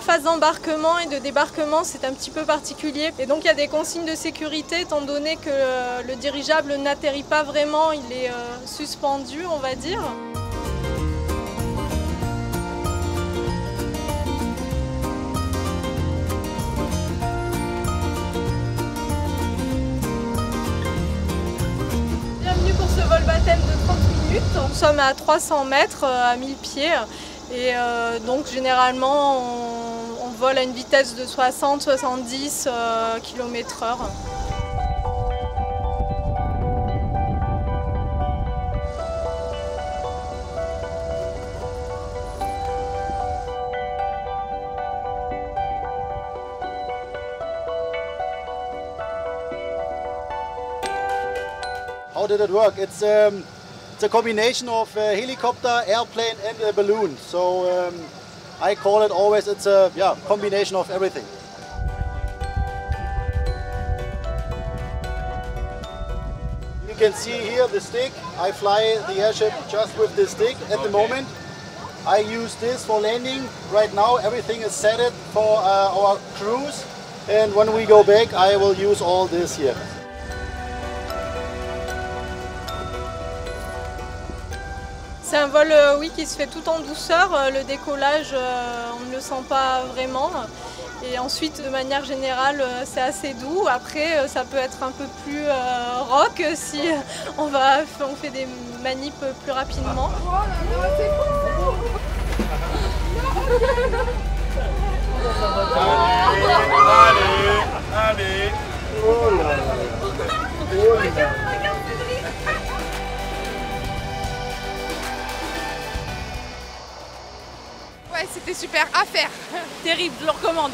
la phase d'embarquement et de débarquement, c'est un petit peu particulier. Et donc il y a des consignes de sécurité, étant donné que le dirigeable n'atterrit pas vraiment, il est suspendu, on va dire. Bienvenue pour ce vol baptême de 30 minutes. Nous sommes à 300 mètres, à 1000 pieds. Et donc généralement on vole à une vitesse de 60-70 km/h. How did it work? It's a combination of helicopter, airplane and a balloon. So I call it always, it's a combination of everything. You can see here the stick. I fly the airship just with this stick at the moment. I use this for landing. Right now everything is set it for our cruise. And when we go back, I will use all this here. C'est un vol qui se fait tout en douceur. Le décollage, on ne le sent pas vraiment. Et ensuite, de manière générale, c'est assez doux. Après, ça peut être un peu plus rock si on fait des manips plus rapidement. Oh là là, c'est cool. Allez, allez, allez. Oh là là. Oh là là. Ouais, c'était super à faire. Terrible, je le recommande.